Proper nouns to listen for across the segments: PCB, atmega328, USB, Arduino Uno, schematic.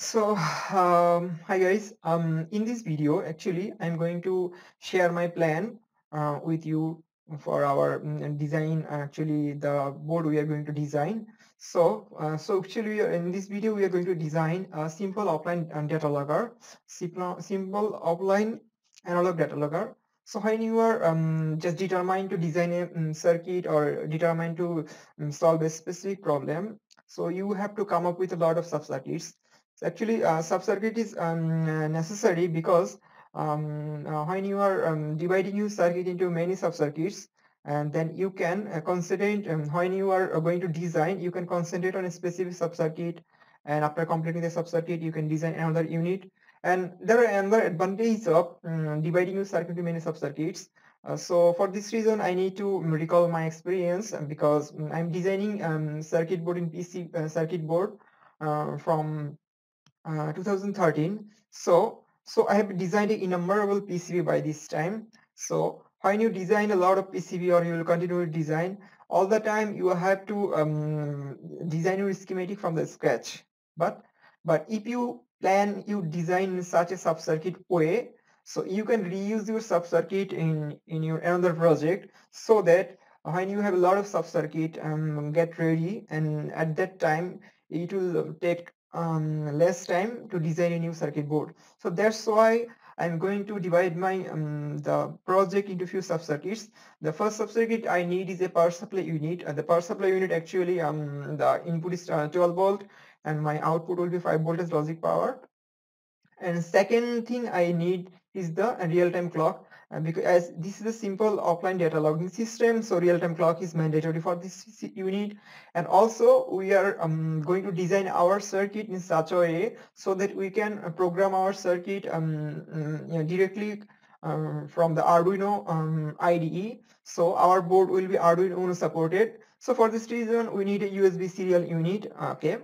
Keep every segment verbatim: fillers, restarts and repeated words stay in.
So um, hi guys, um, in this video actually I'm going to share my plan uh, with you for our um, design, actually the board we are going to design. So uh, so actually in this video we are going to design a simple offline data logger, simple, simple offline analog data logger. So when you are um, just determined to design a um, circuit or determined to um, solve a specific problem, so you have to come up with a lot of sub-circuits. Actually, uh, sub-circuit is um, necessary because um, uh, when you are um, dividing your circuit into many sub-circuits, and then you can uh, concentrate, um, when you are going to design, you can concentrate on a specific sub-circuit, and after completing the sub-circuit, you can design another unit. And there are another advantage of um, dividing your circuit into many sub-circuits. Uh, so for this reason, I need to recall my experience because I'm designing um, circuit board in P C uh, circuit board uh, from uh, two thousand thirteen. So so I have designed an innumerable P C B by this time. So when you design a lot of P C B or you will continue to design all the time, you have to um, design your schematic from the scratch. But but if you plan you design in such a sub-circuit way, so you can reuse your sub-circuit in in your another project, so that when you have a lot of sub-circuit, um, get ready, and at that time it will take um, less time to design a new circuit board. So that's why I'm going to divide my um, the project into few sub-circuits. The first sub-circuit I need is a power supply unit, and the power supply unit actually um, the input is twelve volt and my output will be five volt as logic power. And second thing I need is the real-time clock, uh, because as this is a simple offline data logging system, so real-time clock is mandatory for this unit. And also we are um, going to design our circuit in such a way so that we can program our circuit um, you know, directly um, from the Arduino um, I D E. So our board will be Arduino Uno supported. So for this reason we need a U S B serial unit. Okay.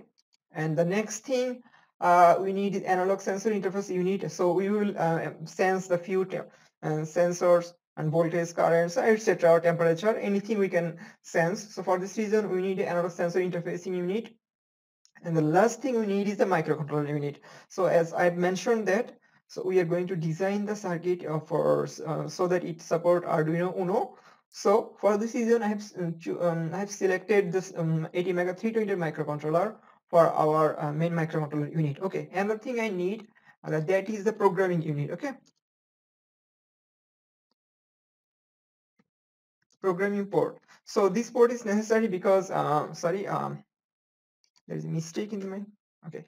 And the next thing uh, we need is analog sensor interface unit. So we will uh, sense the few uh, sensors and voltage, currents, et cetera, temperature, anything we can sense. So for this reason, we need analog sensor interfacing unit. And the last thing we need is the microcontroller unit. So as I've mentioned that, so we are going to design the circuit for uh, so that it supports Arduino Uno. So for this reason, I have um, I have selected this um, atmega three twenty-eight microcontroller for our uh, main microcontroller unit. Okay, another thing I need uh, that is the programming unit. Okay, programming port. So this port is necessary because uh, sorry, um, there is a mistake in the main. Okay,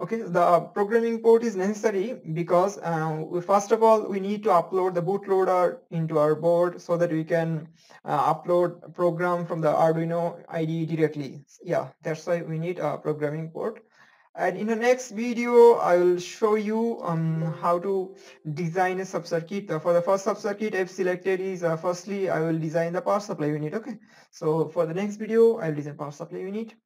okay. The programming port is necessary because uh, we, first of all we need to upload the bootloader into our board so that we can uh, upload a program from the Arduino I D E directly. Yeah, that's why we need a programming port. And in the next video I will show you um, how to design a sub-circuit. For the first sub-circuit I've selected is uh, firstly I will design the power supply unit. Okay, so for the next video I will design power supply unit.